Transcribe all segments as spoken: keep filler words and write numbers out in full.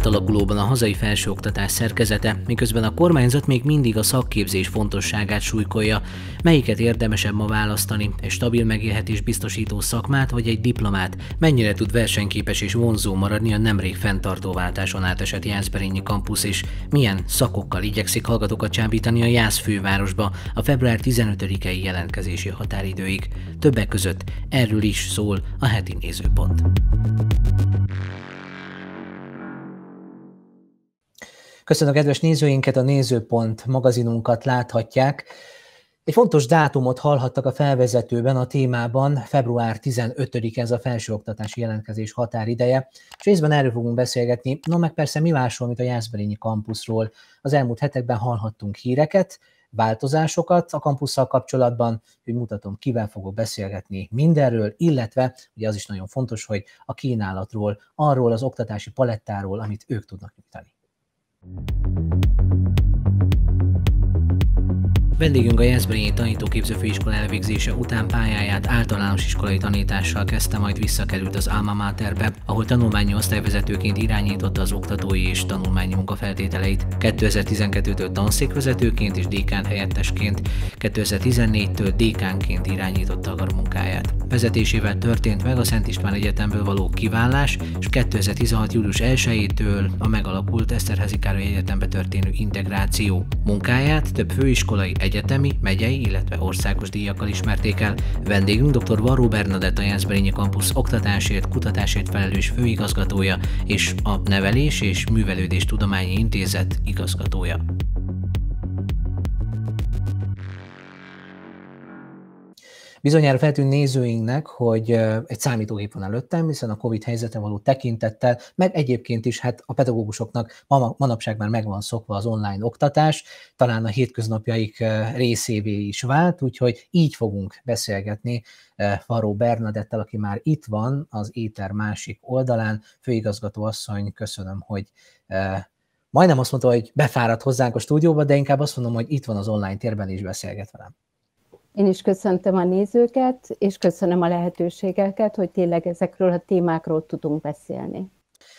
átalakulóban a hazai felsőoktatás szerkezete, miközben a kormányzat még mindig a szakképzés fontosságát súlykolja, melyiket érdemesebb ma választani, egy stabil megélhetés biztosító szakmát vagy egy diplomát, mennyire tud versenyképes és vonzó maradni a nemrég fenntartóváltáson átesett jászberényi kampusz, és milyen szakokkal igyekszik hallgatókat csábítani a Jász fővárosba a február tizenötödikei jelentkezési határidőig. Többek között erről is szól a heti nézőpont. Köszönöm a kedves nézőinket, a Nézőpont magazinunkat láthatják. Egy fontos dátumot hallhattak a felvezetőben a témában, február tizenötödike, ez a felsőoktatási jelentkezés határideje, és részben erről fogunk beszélgetni, no meg persze mi másról, mint a jászberényi kampuszról. Az elmúlt hetekben hallhattunk híreket, változásokat a kampusszal kapcsolatban, hogy mutatom, kivel fogok beszélgetni mindenről, illetve ugye az is nagyon fontos, hogy a kínálatról, arról az oktatási palettáról, amit ők tudnak nyújtani. Vendégünk a Jászberényi tanítóképző főiskola elvégzése után pályáját általános iskolai tanítással kezdte, majd visszakerült az alma materbe, ahol tanulmányi osztályvezetőként irányította az oktatói és tanulmányi munkafeltételeit. kétezer-tizenkettőtől tanszékvezetőként és dékán helyettesként, kétezer-tizennégytől dékánként irányította a karmunkáját. Vezetésével történt meg a Szent István Egyetemből való kiválás, és kétezer-tizenhat július elsejétől a megalakult Eszterházy Károly Egyetembe történő integráció. Munkáját több főiskolai, egyetemi, megyei, illetve országos díjakkal ismerték el. Vendégünk dr. Varró Bernadett, a jászberényi kampusz oktatásért, kutatásért felelős főigazgatója és a Nevelés és Művelődés Tudományi Intézet igazgatója. Bizonyára feltűn nézőinknek, hogy egy számítógép van előttem, hiszen a Covid helyzetre való tekintettel, meg egyébként is hát a pedagógusoknak manapság már megvan szokva az online oktatás, talán a hétköznapjaik részévé is vált, úgyhogy így fogunk beszélgetni Varró Bernadettel, aki már itt van az éter másik oldalán. Főigazgató asszony, köszönöm, hogy majdnem azt mondta, hogy befáradt hozzánk a stúdióba, de inkább azt mondom, hogy itt van az online térben és beszélget velem. Én is köszöntöm a nézőket, és köszönöm a lehetőségeket, hogy tényleg ezekről a témákról tudunk beszélni.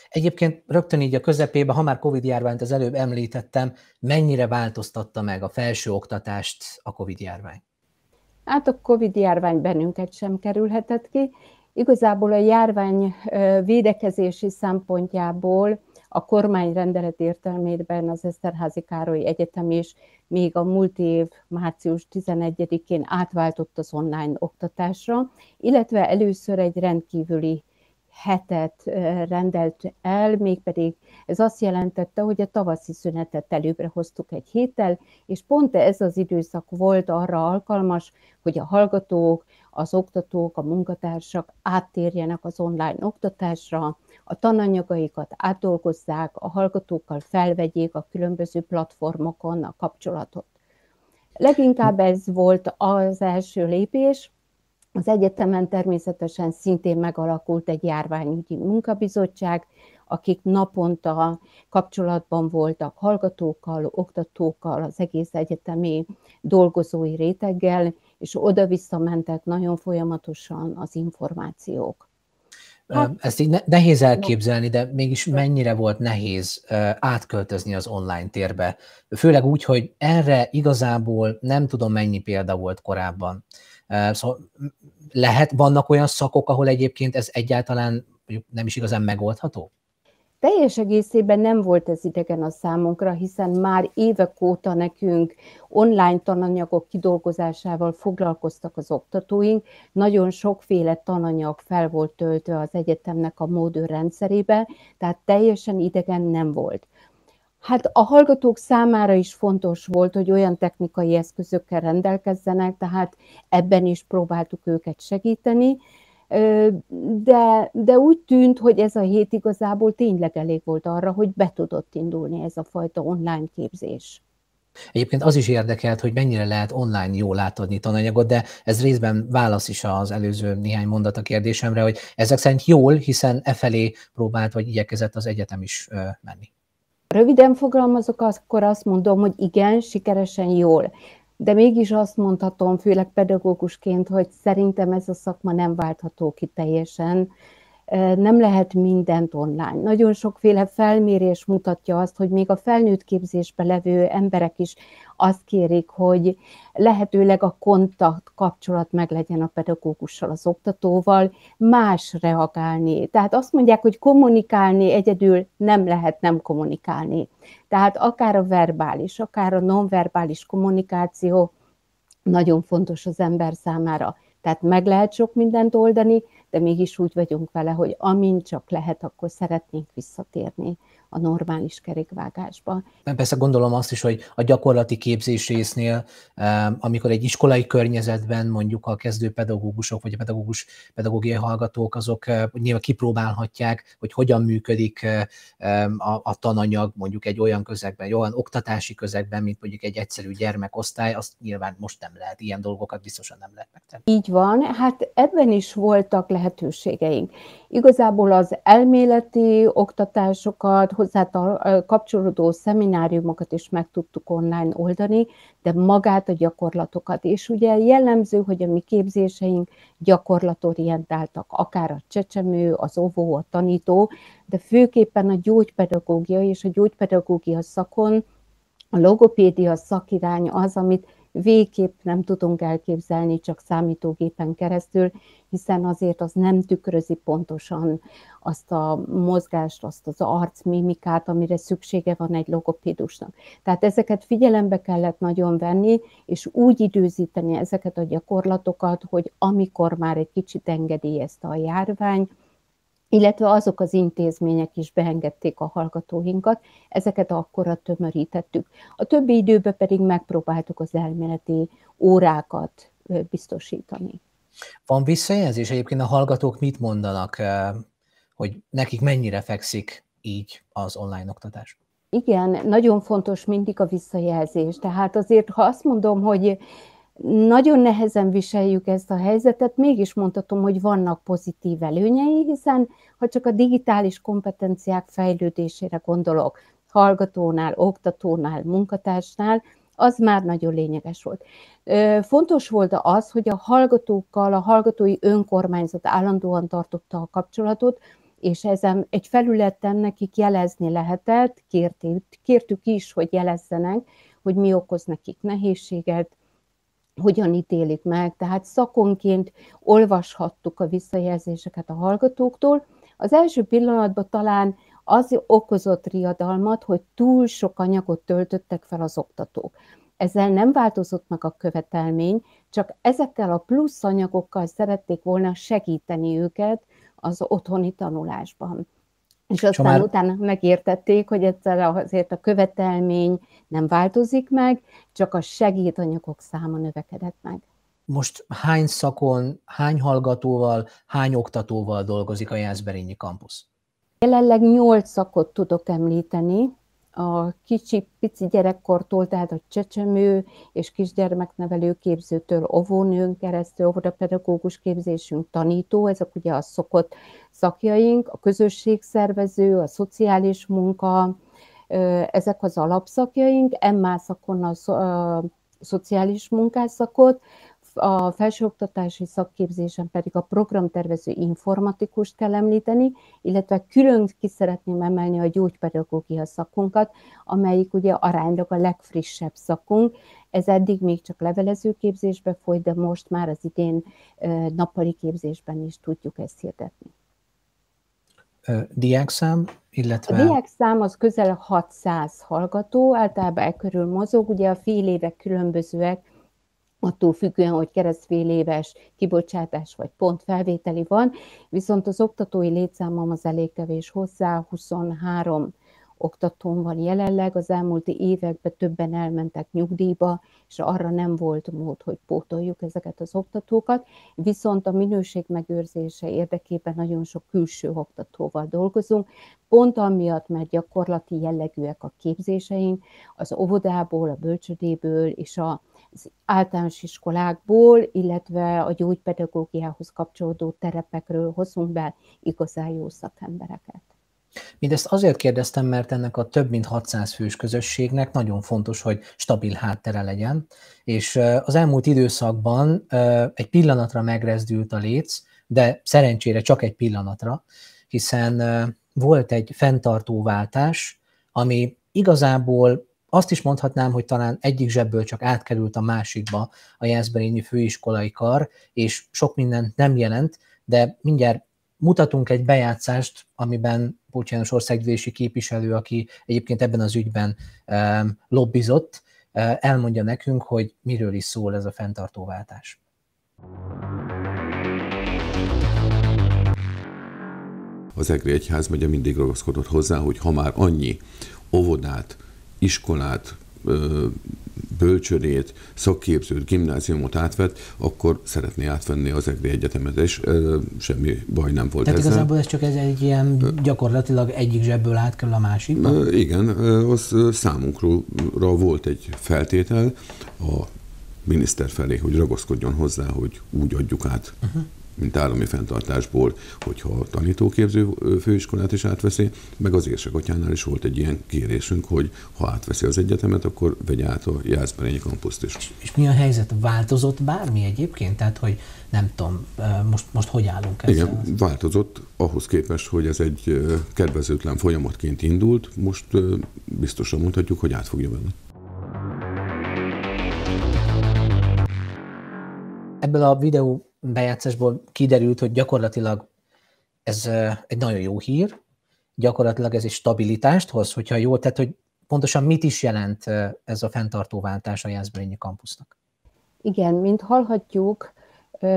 Egyébként rögtön így a közepébe, ha már Covid-járványt az előbb említettem, mennyire változtatta meg a felsőoktatást a Covid-járvány? Hát a Covid-járvány bennünket sem kerülhetett ki. Igazából a járvány védekezési szempontjából a kormányrendelet értelmében az Eszterházy Károly Egyetem is még a múlt év március tizenegyedikén átváltott az online oktatásra, illetve először egy rendkívüli hetet rendelt el, mégpedig ez azt jelentette, hogy a tavaszi szünetet előbbre hoztuk egy héttel, és pont ez az időszak volt arra alkalmas, hogy a hallgatók, az oktatók, a munkatársak áttérjenek az online oktatásra, a tananyagaikat átdolgozzák, a hallgatókkal felvegyék a különböző platformokon a kapcsolatot. Leginkább ez volt az első lépés. Az egyetemen természetesen szintén megalakult egy járványügyi munkabizottság, akik naponta kapcsolatban voltak hallgatókkal, oktatókkal, az egész egyetemi dolgozói réteggel, és oda-vissza mentek nagyon folyamatosan az információk. Hát, ezt így nehéz elképzelni, de mégis mennyire volt nehéz átköltözni az online térbe. Főleg úgy, hogy erre igazából nem tudom mennyi példa volt korábban. Szóval lehet, vannak olyan szakok, ahol egyébként ez egyáltalán nem is igazán megoldható? Teljes egészében nem volt ez idegen a számunkra, hiszen már évek óta nekünk online tananyagok kidolgozásával foglalkoztak az oktatóink. Nagyon sokféle tananyag fel volt töltve az egyetemnek a módőr rendszerébe, tehát teljesen idegen nem volt. Hát a hallgatók számára is fontos volt, hogy olyan technikai eszközökkel rendelkezzenek, tehát ebben is próbáltuk őket segíteni, de, de úgy tűnt, hogy ez a hét igazából tényleg elég volt arra, hogy be tudott indulni ez a fajta online képzés. Egyébként az is érdekelt, hogy mennyire lehet online jól átadni tananyagot, de ez részben válasz is az előző néhány mondat a kérdésemre, hogy ezek szerint jól, hiszen e felé próbált vagy igyekezett az egyetem is menni. Röviden fogalmazok, akkor azt mondom, hogy igen, sikeresen jól. De mégis azt mondhatom, főleg pedagógusként, hogy szerintem ez a szakma nem váltható ki teljesen nem lehet mindent online. Nagyon sokféle felmérés mutatja azt, hogy még a felnőtt képzésben levő emberek is azt kérik, hogy lehetőleg a kontakt kapcsolat meg legyen a pedagógussal, az oktatóval, más reagálni. Tehát azt mondják, hogy kommunikálni egyedül nem lehet nem kommunikálni. Tehát akár a verbális, akár a nonverbális kommunikáció nagyon fontos az ember számára. Tehát meg lehet sok mindent oldani, de mégis úgy vagyunk vele, hogy amint csak lehet, akkor szeretnénk visszatérni a normális kerékvágásba. Persze gondolom azt is, hogy a gyakorlati képzés résznél, amikor egy iskolai környezetben mondjuk a kezdő pedagógusok, vagy a pedagógus pedagógiai hallgatók, azok nyilván kipróbálhatják, hogy hogyan működik a, a tananyag mondjuk egy olyan közegben, egy olyan oktatási közegben, mint mondjuk egy egyszerű gyermekosztály, azt nyilván most nem lehet, ilyen dolgokat biztosan nem lehet megtenni. Így van, hát ebben is voltak lehetőségeink. Igazából az elméleti oktatásokat, hozzá kapcsolódó szemináriumokat is meg tudtuk online oldani, de magát a gyakorlatokat. És ugye jellemző, hogy a mi képzéseink gyakorlatorientáltak, akár a csecsemő, az óvó, a tanító, de főképpen a gyógypedagógia és a gyógypedagógia szakon a logopédia szakirány az, amit végképp nem tudunk elképzelni csak számítógépen keresztül, hiszen azért az nem tükrözi pontosan azt a mozgást, azt az arcmimikát, amire szüksége van egy logopédusnak. Tehát ezeket figyelembe kellett nagyon venni, és úgy időzíteni ezeket a gyakorlatokat, hogy amikor már egy kicsit engedélyezte a járvány, illetve azok az intézmények is beengedték a hallgatóinkat, ezeket akkora tömörítettük. A többi időben pedig megpróbáltuk az elméleti órákat biztosítani. Van visszajelzés egyébként, a hallgatók mit mondanak, hogy nekik mennyire fekszik így az online oktatás? Igen, nagyon fontos mindig a visszajelzés. Tehát azért, ha azt mondom, hogy nagyon nehezen viseljük ezt a helyzetet, mégis mondhatom, hogy vannak pozitív előnyei, hiszen ha csak a digitális kompetenciák fejlődésére gondolok, hallgatónál, oktatónál, munkatársnál, az már nagyon lényeges volt. Fontos volt az, hogy a hallgatókkal a hallgatói önkormányzat állandóan tartotta a kapcsolatot, és ezen egy felületen nekik jelezni lehetett, kértük is, hogy jelezzenek, hogy mi okoz nekik nehézséget, hogyan ítélik meg, tehát szakonként olvashattuk a visszajelzéseket a hallgatóktól. Az első pillanatban talán az okozott riadalmat, hogy túl sok anyagot töltöttek fel az oktatók. Ezzel nem változott meg a követelmény, csak ezekkel a plusz anyagokkal szerették volna segíteni őket az otthoni tanulásban. És aztán Csomár... utána megértették, hogy egyszer azért a követelmény nem változik meg, csak a segédanyagok száma növekedett meg. Most hány szakon, hány hallgatóval, hány oktatóval dolgozik a jászberényi kampusz? Jelenleg nyolc szakot tudok említeni, a kicsi, pici gyerekkortól, tehát a csecsemő és kisgyermeknevelő képzőtől óvónőn keresztül, óvodapedagógus képzésünk, tanító, ezek ugye a szokott szakjaink, a közösségszervező, a szociális munka, ezek az alapszakjaink, em á szakon a szociális munkásszakot, a felsőoktatási szakképzésen pedig a programtervező informatikust kell említeni, illetve külön ki szeretném emelni a gyógypedagógia szakunkat, amelyik ugye aránylag a legfrissebb szakunk. Ez eddig még csak levelező képzésbe folyt, de most már az idén nappali képzésben is tudjuk ezt hirdetni. Diákszám, illetve... A diákszám az közel hatszáz hallgató, általában e körül mozog, ugye a fél évek különbözőek, attól függően, hogy keresztfél éves kibocsátás vagy pontfelvételi van, viszont az oktatói létszámom az elég kevés hozzá, huszonhárom oktatón van jelenleg, az elmúlt években többen elmentek nyugdíjba, és arra nem volt mód, hogy pótoljuk ezeket az oktatókat, viszont a minőség megőrzése érdekében nagyon sok külső oktatóval dolgozunk, pont amiatt, mert gyakorlati jellegűek a képzéseink, az óvodából, a bölcsödéből és a az általános iskolákból, illetve a gyógypedagógiához kapcsolódó terepekről hozunk be igazán jó szakembereket. Mindezt azért kérdeztem, mert ennek a több mint hatszáz fős közösségnek nagyon fontos, hogy stabil háttere legyen, és az elmúlt időszakban egy pillanatra megrezdült a léc, de szerencsére csak egy pillanatra, hiszen volt egy fenntartóváltás, ami igazából azt is mondhatnám, hogy talán egyik zsebből csak átkerült a másikba a jászberényi főiskolai kar, és sok mindent nem jelent, de mindjárt mutatunk egy bejátszást, amiben Pócs János országgyűlési képviselő, aki egyébként ebben az ügyben um, lobbizott, um, elmondja nekünk, hogy miről is szól ez a fenntartóváltás. Az Egri Egyházmegye mindig ragaszkodott hozzá, hogy ha már annyi óvodát, iskolát, bölcsödét, szakképzőt, gimnáziumot átvett, akkor szeretné átvenni az Egri Egyetemet, és semmi baj nem volt. Tehát ezzel igazából ez csak ez egy ilyen gyakorlatilag egyik zsebből átkerül a másikba? Igen, az számunkra volt egy feltétel a miniszter felé, hogy ragaszkodjon hozzá, hogy úgy adjuk át, uh-huh. mint állami fenntartásból, hogyha a tanítóképző főiskolát is átveszi, meg az Érsekanyánál is volt egy ilyen kérésünk, hogy ha átveszi az egyetemet, akkor vegye át a jászberényi kampuszt is. És, és mi a helyzet? Változott bármi egyébként? Tehát, hogy nem tudom, most, most hogy állunk ezzel? Igen, változott ahhoz képest, hogy ez egy kedvezőtlen folyamatként indult, most biztosan mondhatjuk, hogy át fog jönni. Ebből a videó bejátszásból kiderült, hogy gyakorlatilag ez egy nagyon jó hír, gyakorlatilag ez egy stabilitást hoz, hogyha jól, tehát hogy pontosan mit is jelent ez a fenntartóváltás a jászberényi kampusznak? Igen, mint hallhatjuk,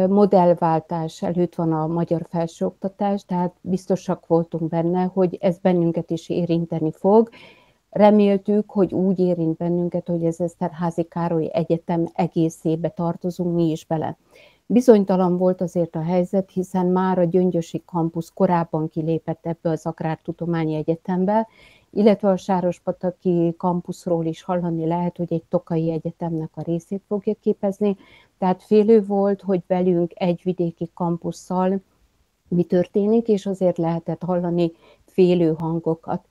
modellváltás előtt van a magyar felsőoktatás, tehát biztosak voltunk benne, hogy ez bennünket is érinteni fog. Reméltük, hogy úgy érint bennünket, hogy az Eszterházy Károly Egyetem egészébe tartozunk mi is bele. Bizonytalan volt azért a helyzet, hiszen már a gyöngyösi kampusz korábban kilépett ebből az Agrártudományi Egyetembe, illetve a sárospataki kampuszról is hallani lehet, hogy egy tokaji egyetemnek a részét fogja képezni. Tehát félő volt, hogy velünk egy vidéki kampusszal mi történik, és azért lehetett hallani félő hangokat.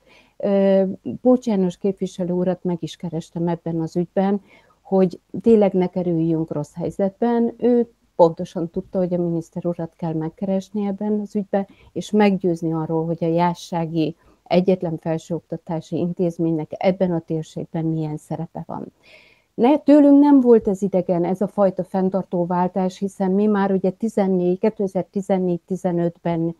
Pócs János képviselő urat meg is kerestem ebben az ügyben, hogy tényleg ne kerüljünk rossz helyzetben. Ő pontosan tudta, hogy a miniszter urat kell megkeresni ebben az ügyben, és meggyőzni arról, hogy a JÁSSÁGI egyetlen felsőoktatási intézménynek ebben a térségben milyen szerepe van. Ne, tőlünk nem volt ez idegen, ez a fajta fenntartóváltás, hiszen mi már ugye kétezer-tizennégy kétezer-tizenötben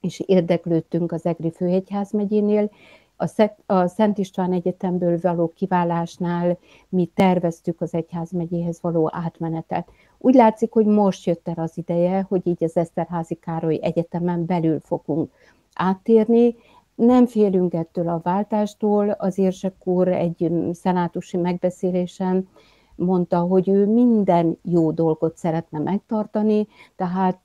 is érdeklődtünk az Egri Főegyházmegyénél, a Szent István Egyetemből való kiválásnál mi terveztük az egyházmegyéhez való átmenetet. Úgy látszik, hogy most jött el az ideje, hogy így az Eszterházy Károly Egyetemen belül fogunk áttérni. Nem félünk ettől a váltástól, az érsek úr egy szenátusi megbeszélésen mondta, hogy ő minden jó dolgot szeretne megtartani, tehát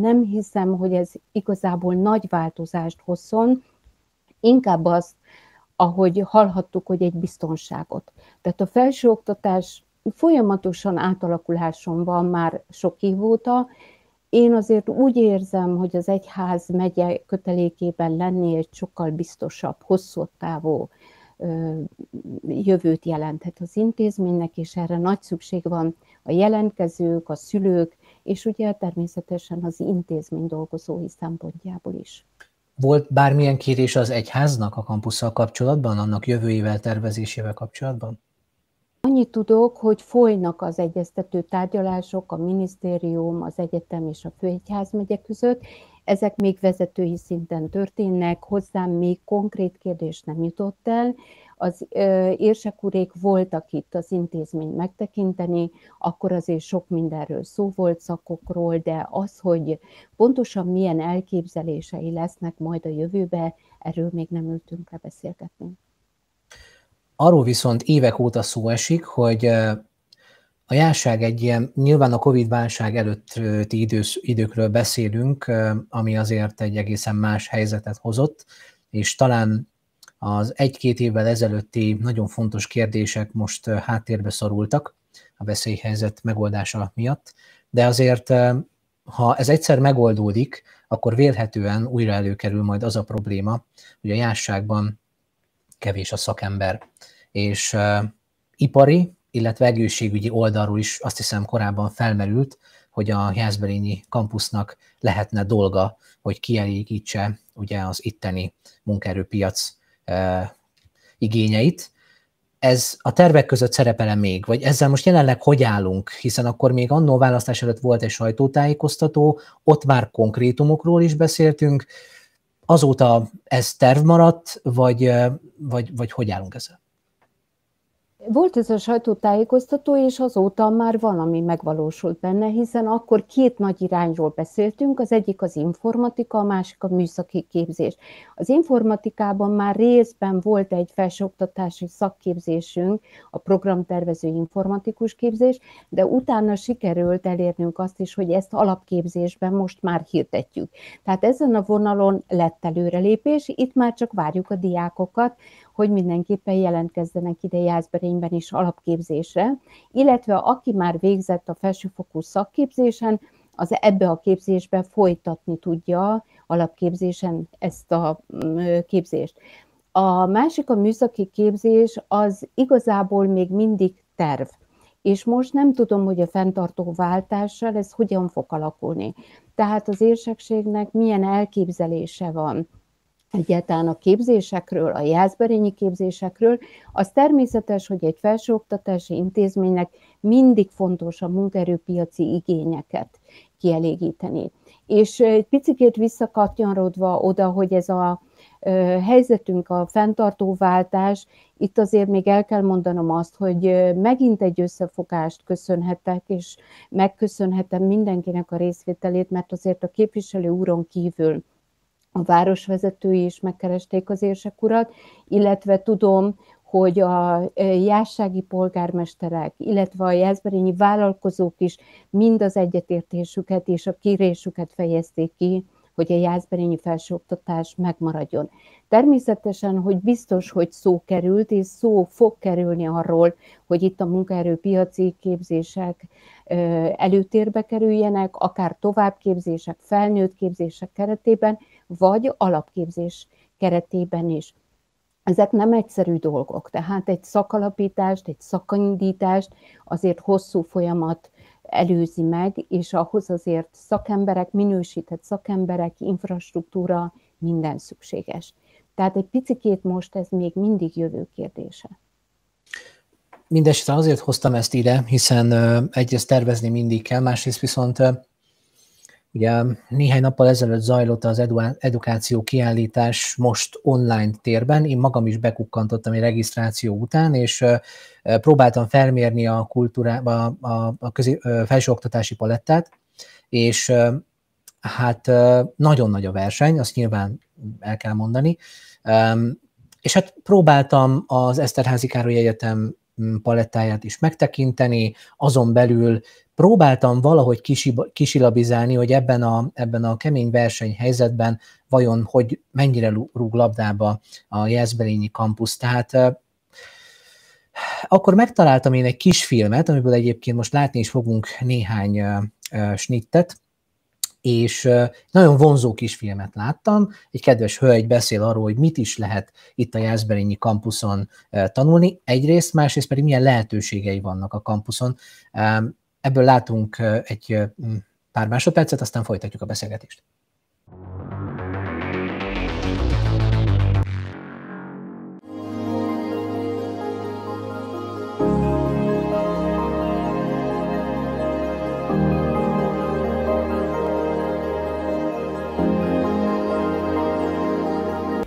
nem hiszem, hogy ez igazából nagy változást hozzon, inkább azt, ahogy hallhattuk, hogy egy biztonságot. Tehát a felsőoktatás folyamatosan átalakuláson van már sok év óta. Én azért úgy érzem, hogy az egyházmegye kötelékében lenni egy sokkal biztosabb, hosszú távú jövőt jelenthet az intézménynek, és erre nagy szükség van a jelentkezők, a szülők, és ugye természetesen az intézmény dolgozói szempontjából is. Volt bármilyen kérés az egyháznak a kampusszal kapcsolatban, annak jövőjével, tervezésével kapcsolatban? Annyit tudok, hogy folynak az egyeztető tárgyalások a minisztérium, az egyetem és a főegyházmegye között. Ezek még vezetői szinten történnek, hozzám még konkrét kérdés nem jutott el. Az érsekúrék voltak itt az intézményt megtekinteni, akkor azért sok mindenről szó volt, szakokról, de az, hogy pontosan milyen elképzelései lesznek majd a jövőbe, erről még nem ültünk le beszélgetni. Arról viszont évek óta szó esik, hogy a JÁSSÁG egy ilyen, nyilván a Covid-válság előtti idősz, időkről beszélünk, ami azért egy egészen más helyzetet hozott, és talán az egy-két évvel ezelőtti nagyon fontos kérdések most háttérbe szorultak a veszélyhelyzet megoldása miatt, de azért, ha ez egyszer megoldódik, akkor vélhetően újra előkerül majd az a probléma, hogy a jászságban kevés a szakember. És uh, ipari, illetve egészségügyi oldalról is azt hiszem korábban felmerült, hogy a jászberényi kampusznak lehetne dolga, hogy kielégítse ugye az itteni munkaerőpiac uh, igényeit. Ez a tervek között szerepele még, vagy ezzel most jelenleg hogy állunk, hiszen akkor még annó választás előtt volt egy sajtótájékoztató, ott már konkrétumokról is beszéltünk, azóta ez terv maradt, vagy, vagy, vagy hogy állunk ezzel? Volt ez a sajtótájékoztató, és azóta már valami megvalósult benne, hiszen akkor két nagy irányról beszéltünk, az egyik az informatika, a másik a műszaki képzés. Az informatikában már részben volt egy felsőoktatási szakképzésünk, a programtervező informatikus képzés, de utána sikerült elérnünk azt is, hogy ezt alapképzésben most már hirdetjük. Tehát ezen a vonalon lett előrelépés, itt már csak várjuk a diákokat, hogy mindenképpen jelentkezzenek ide Jászberényben is alapképzésre, illetve aki már végzett a felsőfokú szakképzésen, az ebbe a képzésbe folytatni tudja alapképzésen ezt a képzést. A másik, a műszaki képzés, az igazából még mindig terv, és most nem tudom, hogy a fenntartó váltással ez hogyan fog alakulni. Tehát az érsekségnek milyen elképzelése van egyáltalán a képzésekről, a jászberényi képzésekről. Az természetes, hogy egy felsőoktatási intézménynek mindig fontos a munkaerőpiaci igényeket kielégíteni. És egy picikét visszakatyanrodva oda, hogy ez a helyzetünk, a fenntartóváltás, itt azért még el kell mondanom azt, hogy megint egy összefogást köszönhetek, és megköszönhetem mindenkinek a részvételét, mert azért a képviselő úron kívül a városvezetői is megkeresték az érsek urat, illetve tudom, hogy a jászsági polgármesterek, illetve a jászberényi vállalkozók is mind az egyetértésüket és a kérésüket fejezték ki, hogy a jászberényi felsőoktatás megmaradjon. Természetesen, hogy biztos, hogy szó került, és szó fog kerülni arról, hogy itt a munkaerőpiaci képzések előtérbe kerüljenek, akár továbbképzések, felnőtt képzések keretében, vagy alapképzés keretében is. Ezek nem egyszerű dolgok, tehát egy szakalapítást, egy szakindítást azért hosszú folyamat előzi meg, és ahhoz azért szakemberek, minősített szakemberek, infrastruktúra, minden szükséges. Tehát egy picikét most ez még mindig jövő kérdése. Mindenesetre azért hoztam ezt ide, hiszen egyrészt tervezni mindig kell, másrészt viszont ugye néhány nappal ezelőtt zajlott az edukáció kiállítás most online térben. Én magam is bekukkantottam egy regisztráció után, és próbáltam felmérni a, kultúrá, a, a, a közé, felsőoktatási palettát, és hát nagyon nagy a verseny, azt nyilván el kell mondani. És hát próbáltam az Eszterházy Károly Egyetem palettáját is megtekinteni, azon belül próbáltam valahogy kisilabizálni, hogy ebben a, ebben a kemény versenyhelyzetben vajon hogy mennyire rúg labdába a jászberényi kampusz. Tehát akkor megtaláltam én egy kis filmet, amiből egyébként most látni is fogunk néhány snittet, és nagyon vonzó kis filmet láttam, egy kedves hölgy beszél arról, hogy mit is lehet itt a jászberényi kampuszon tanulni, egyrészt, másrészt pedig milyen lehetőségei vannak a kampuszon. Ebből látunk egy pár másodpercet, aztán folytatjuk a beszélgetést.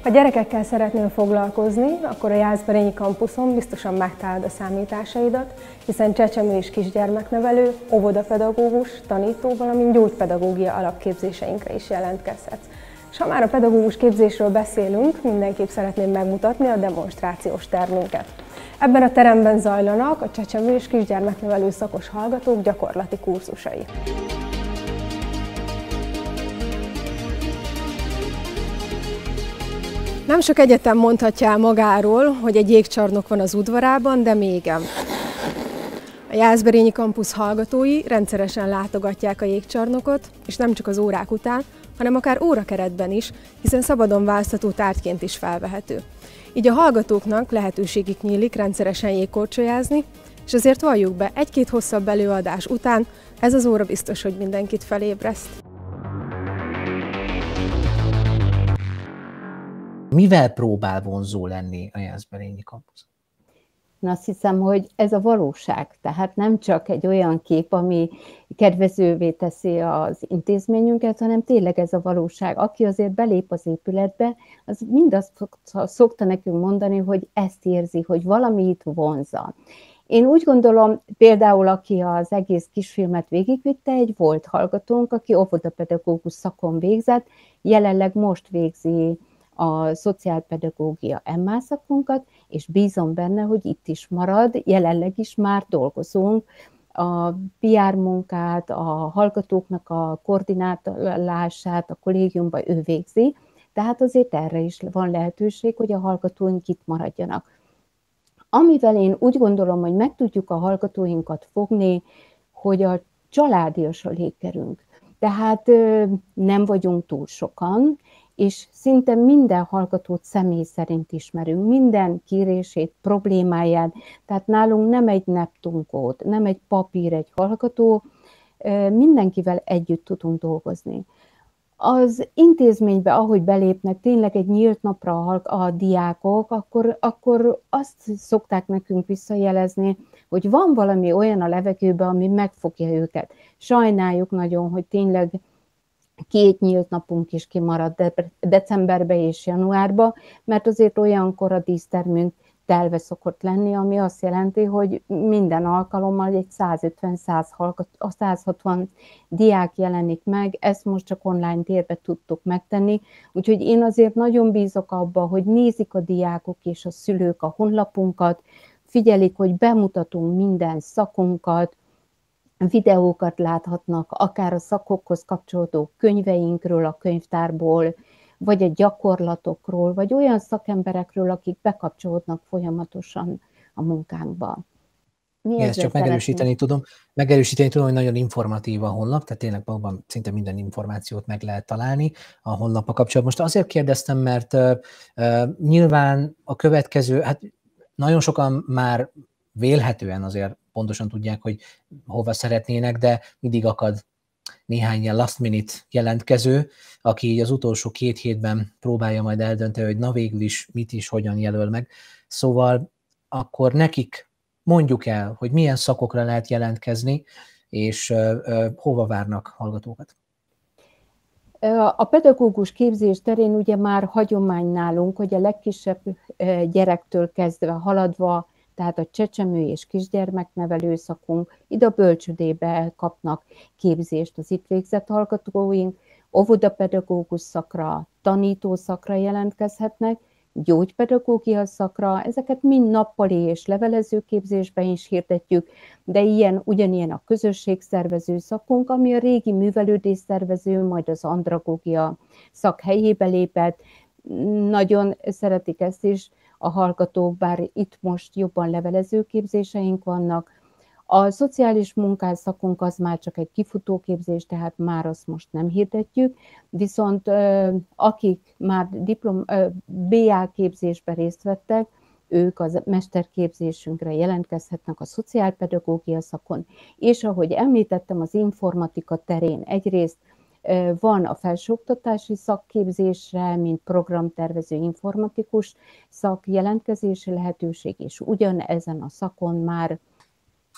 Ha gyerekekkel szeretnél foglalkozni, akkor a jászberényi kampuszon biztosan megtalálod a számításaidat, hiszen csecsemő és kisgyermeknevelő, óvodapedagógus, tanító, valamint gyógypedagógia alapképzéseinkre is jelentkezhetsz. És ha már a pedagógus képzésről beszélünk, mindenképp szeretném megmutatni a demonstrációs termünket. Ebben a teremben zajlanak a csecsemő és kisgyermeknevelő szakos hallgatók gyakorlati kurzusai. Nem sok egyetem mondhatja el magáról, hogy egy jégcsarnok van az udvarában, de mégem. A jászberényi kampusz hallgatói rendszeresen látogatják a jégcsarnokot, és nem csak az órák után, hanem akár órakeretben is, hiszen szabadon választható tárgyként is felvehető. Így a hallgatóknak lehetőségük nyílik rendszeresen jégkorcsolyázni, és azért valljuk be, egy-két hosszabb előadás után ez az óra biztos, hogy mindenkit felébreszt. Mivel próbál vonzó lenni a jászberényi kampusz? Én azt hiszem, hogy ez a valóság, tehát nem csak egy olyan kép, ami kedvezővé teszi az intézményünket, hanem tényleg ez a valóság. Aki azért belép az épületbe, az mindazt szokta nekünk mondani, hogy ezt érzi, hogy valami itt vonzza. Én úgy gondolom, például aki az egész kisfilmet végigvitte, egy volt hallgatónk, aki óvodapedagógus szakon végzett, jelenleg most végzi a szociálpedagógia em á szakunkat, és bízom benne, hogy itt is marad, jelenleg is már dolgozunk. A pé er munkát, a hallgatóknak a koordinálását a kollégiumban ő végzi, tehát azért erre is van lehetőség, hogy a hallgatóink itt maradjanak. Amivel én úgy gondolom, hogy meg tudjuk a hallgatóinkat fogni, hogy a családiasra lépkerünk. Tehát nem vagyunk túl sokan, és szinte minden hallgatót személy szerint ismerünk, minden kérését, problémáját, tehát nálunk nem egy neptunkót, nem egy papír, egy hallgató, mindenkivel együtt tudunk dolgozni. Az intézménybe, ahogy belépnek tényleg egy nyílt napra a diákok, akkor, akkor azt szokták nekünk visszajelezni, hogy van valami olyan a levegőben, ami megfogja őket. Sajnáljuk nagyon, hogy tényleg két nyílt napunk is kimaradt de decemberbe és januárba, mert azért olyankor a dísztermünk telve szokott lenni, ami azt jelenti, hogy minden alkalommal egy százötven-százhatvan diák jelenik meg, ezt most csak online térbe tudtuk megtenni, úgyhogy én azért nagyon bízok abba, hogy nézik a diákok és a szülők a honlapunkat, figyelik, hogy bemutatunk minden szakunkat, videókat láthatnak, akár a szakokhoz kapcsolódó könyveinkről, a könyvtárból, vagy a gyakorlatokról, vagy olyan szakemberekről, akik bekapcsolódnak folyamatosan a munkánkba. Mi ezt csak megerősíteni tudom. Megerősíteni tudom, hogy nagyon informatív a honlap, tehát tényleg valóban szinte minden információt meg lehet találni a honlappal kapcsolatban. Most azért kérdeztem, mert uh, uh, nyilván a következő, hát nagyon sokan már vélhetően azért pontosan tudják, hogy hova szeretnének, de mindig akad néhány ilyen last minute jelentkező, aki az utolsó két hétben próbálja majd eldönteni, hogy na végül is mit is, hogyan jelöl meg. Szóval akkor nekik mondjuk el, hogy milyen szakokra lehet jelentkezni, és uh, uh, hova várnak hallgatókat. A pedagógus képzés terén ugye már hagyomány nálunk, hogy a legkisebb gyerektől kezdve haladva, tehát a csecsemő és kisgyermeknevelő szakunk, ide a bölcsődébe kapnak képzést az itt végzett hallgatóink, óvodapedagógus szakra, tanítószakra jelentkezhetnek, gyógypedagógia szakra, ezeket mind nappali és levelezőképzésben is hirdetjük, de ilyen, ugyanilyen a közösségszervező szakunk, ami a régi művelődésszervező, majd az andragógia szak helyébe lépett. Nagyon szeretik ezt is a hallgatók, bár itt most jobban levelező képzéseink vannak. A szociális munkás szakunk az már csak egy kifutóképzés, tehát már azt most nem hirdetjük, viszont akik már diplom, bé á képzésben részt vettek, ők az mesterképzésünkre jelentkezhetnek a szociálpedagógia szakon. És ahogy említettem, az informatika terén egyrészt van a felsőoktatási szakképzésre, mint programtervező informatikus szak jelentkezési lehetőség, és ugyanezen a szakon már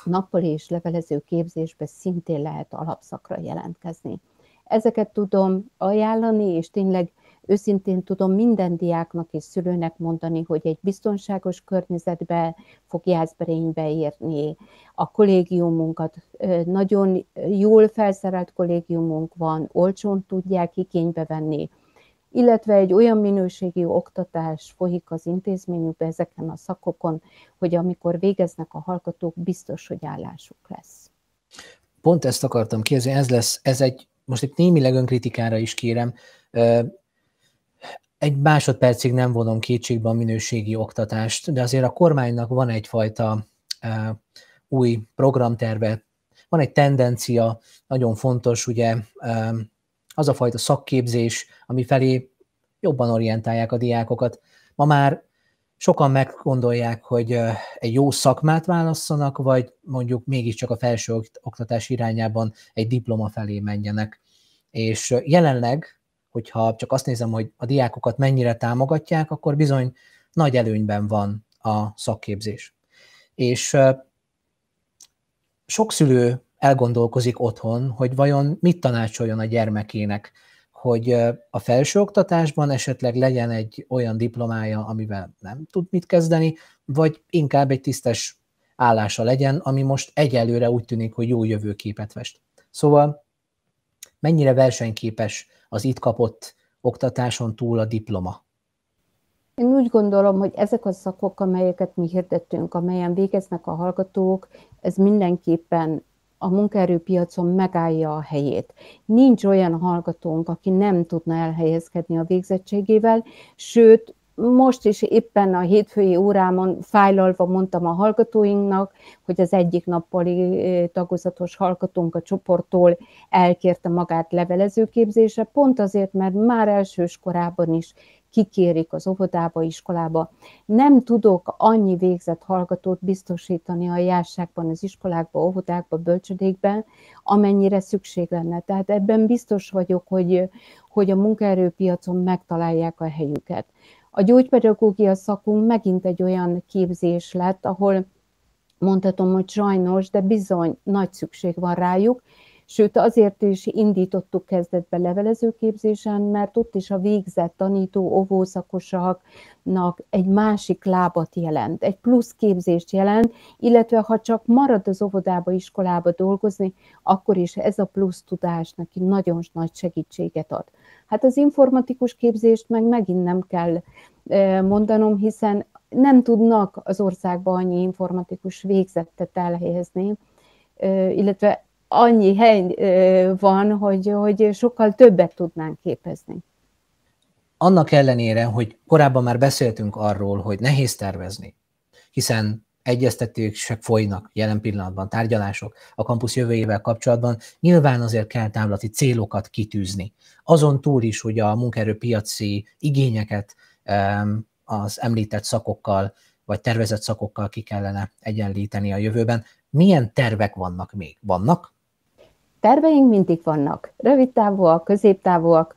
nappali és levelező képzésbe szintén lehet alapszakra jelentkezni. Ezeket tudom ajánlani, és tényleg őszintén tudom minden diáknak és szülőnek mondani, hogy egy biztonságos környezetbe fog Jászberénybe érni. A kollégiumunkat nagyon jól felszerelt kollégiumunk van, olcsón tudják igénybe venni, illetve egy olyan minőségű oktatás folyik az intézményükben ezeken a szakokon, hogy amikor végeznek a hallgatók, biztos, hogy állásuk lesz. Pont ezt akartam kérdezni, ez lesz, ez egy, most itt némileg önkritikára is kérem, egy másodpercig nem vonom kétségbe a minőségi oktatást, de azért a kormánynak van egyfajta új programtervet. Van egy tendencia, nagyon fontos, ugye az a fajta szakképzés, ami felé jobban orientálják a diákokat. Ma már sokan meggondolják, hogy egy jó szakmát válasszanak, vagy mondjuk mégiscsak a felső oktatás irányában egy diploma felé menjenek. És jelenleg, hogyha csak azt nézem, hogy a diákokat mennyire támogatják, akkor bizony nagy előnyben van a szakképzés. És sok szülő elgondolkozik otthon, hogy vajon mit tanácsoljon a gyermekének, hogy a felsőoktatásban esetleg legyen egy olyan diplomája, amivel nem tud mit kezdeni, vagy inkább egy tisztes állása legyen, ami most egyelőre úgy tűnik, hogy jó jövőképet fest. Szóval mennyire versenyképes az itt kapott oktatáson túl a diploma? Én úgy gondolom, hogy ezek a szakok, amelyeket mi hirdettünk, amelyen végeznek a hallgatók, ez mindenképpen a munkaerőpiacon megállja a helyét. Nincs olyan hallgatónk, aki nem tudna elhelyezkedni a végzettségével, sőt, most is éppen a hétfői órámon fájlalva mondtam a hallgatóinknak, hogy az egyik nappali tagozatos hallgatónk a csoporttól elkérte magát levelezőképzésre, pont azért, mert már elsős korában is kikérik az óvodába, iskolába. Nem tudok annyi végzett hallgatót biztosítani a jászságban, az iskolákban, óvodákban, bölcsödékben, amennyire szükség lenne. Tehát ebben biztos vagyok, hogy, hogy a munkaerőpiacon megtalálják a helyüket. A gyógypedagógia szakunk megint egy olyan képzés lett, ahol mondhatom, hogy sajnos, de bizony nagy szükség van rájuk, sőt azért is indítottuk kezdetben levelezőképzésen, mert ott is a végzett tanító óvószakosaknak egy másik lábat jelent, egy plusz képzést jelent, illetve ha csak marad az óvodába, iskolába dolgozni, akkor is ez a plusz tudás neki nagyon nagy segítséget ad. Hát az informatikus képzést meg megint nem kell mondanom, hiszen nem tudnak az országban annyi informatikus végzettet elhelyezni, illetve annyi hely van, hogy, hogy sokkal többet tudnánk képezni. Annak ellenére, hogy korábban már beszéltünk arról, hogy nehéz tervezni, hiszen egyeztetések folynak jelen pillanatban, tárgyalások a kampusz jövőjével kapcsolatban, nyilván azért kell távlati célokat kitűzni. Azon túl is, hogy a munkaerőpiaci igényeket az említett szakokkal, vagy tervezett szakokkal ki kellene egyenlíteni a jövőben. Milyen tervek vannak még? Vannak? Terveink mindig vannak, rövidtávúak, középtávúak,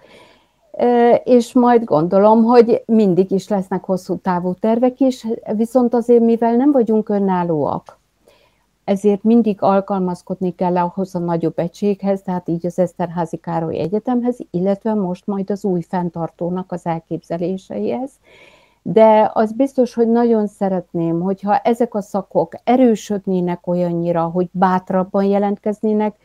és majd gondolom, hogy mindig is lesznek hosszú távú tervek is, viszont azért, mivel nem vagyunk önállóak, ezért mindig alkalmazkodni kell ahhoz a nagyobb egységhez, tehát így az Eszterházy Károly Egyetemhez, illetve most majd az új fenntartónak az elképzeléseihez. De az biztos, hogy nagyon szeretném, hogyha ezek a szakok erősödnének olyannyira, hogy bátrabban jelentkeznének,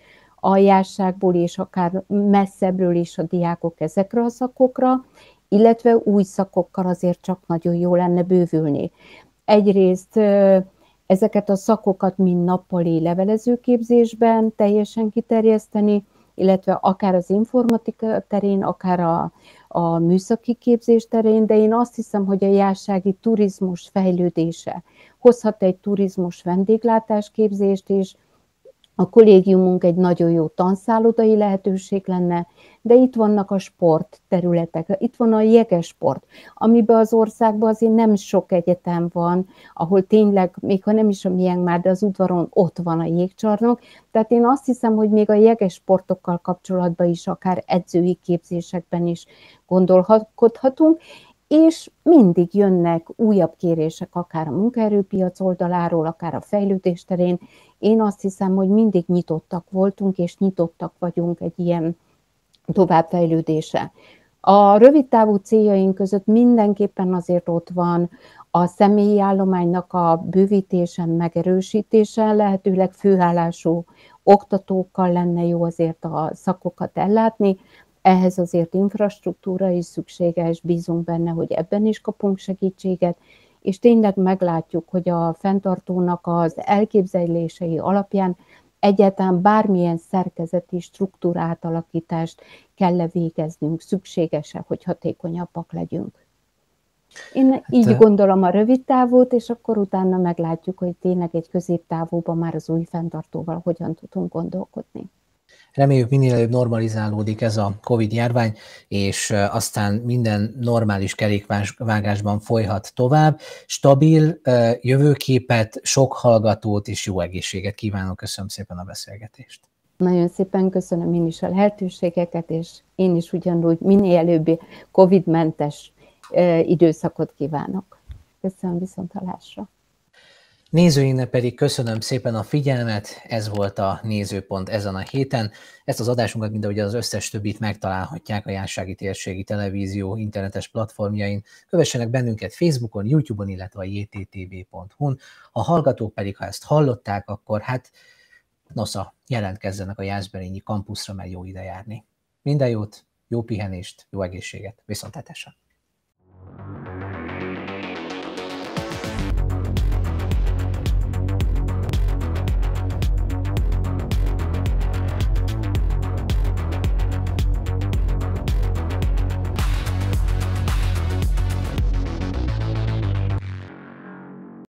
a jászságból és akár messzebbről is a diákok ezekre a szakokra, illetve új szakokkal azért csak nagyon jó lenne bővülni. Egyrészt ezeket a szakokat mind nappali levelezőképzésben teljesen kiterjeszteni, illetve akár az informatika terén, akár a, a műszaki képzés terén, de én azt hiszem, hogy a jászsági turizmus fejlődése hozhat egy turizmus vendéglátás képzést is. A kollégiumunk egy nagyon jó tanszállodai lehetőség lenne, de itt vannak a sport területek, itt van a jegesport, amiben az országban azért nem sok egyetem van, ahol tényleg, még ha nem is a miénk már, de az udvaron ott van a jégcsarnok. Tehát én azt hiszem, hogy még a jegesportokkal kapcsolatban is, akár edzői képzésekben is gondolkodhatunk, és mindig jönnek újabb kérések, akár a munkaerőpiac oldaláról, akár a fejlődés terén. Én azt hiszem, hogy mindig nyitottak voltunk, és nyitottak vagyunk egy ilyen továbbfejlődése. A rövidtávú céljaink között mindenképpen azért ott van a személyi állománynak a bővítése, megerősítése, lehetőleg főállású oktatókkal lenne jó azért a szakokat ellátni. Ehhez azért infrastruktúra is szükséges, bízunk benne, hogy ebben is kapunk segítséget, és tényleg meglátjuk, hogy a fenntartónak az elképzelései alapján egyáltalán bármilyen szerkezeti struktúra átalakítást kell-e végeznünk, szükséges-e, hogy hatékonyabbak legyünk. Én hát, így gondolom a rövid távot, és akkor utána meglátjuk, hogy tényleg egy középtávúban már az új fenntartóval hogyan tudunk gondolkodni. Reméljük, minél előbb normalizálódik ez a Covid-járvány, és aztán minden normális kerékvágásban folyhat tovább. Stabil jövőképet, sok hallgatót és jó egészséget kívánok. Köszönöm szépen a beszélgetést. Nagyon szépen köszönöm én is a lehetőségeket, és én is ugyanúgy minél előbbi Covid-mentes időszakot kívánok. Köszönöm, viszonthallásra. Nézőinknek pedig köszönöm szépen a figyelmet, ez volt a Nézőpont ezen a héten. Ezt az adásunkat, mint ahogy az összes többit megtalálhatják a JÁSSÁGI Térségi Televízió internetes platformjain. Kövessenek bennünket Facebookon, YouTube-on, illetve a j t t v pont h u n. A hallgatók pedig, ha ezt hallották, akkor hát nosza, jelentkezzenek a jászberényi kampuszra, mert jó ide járni. Minden jót, jó pihenést, jó egészséget, viszontlátásra!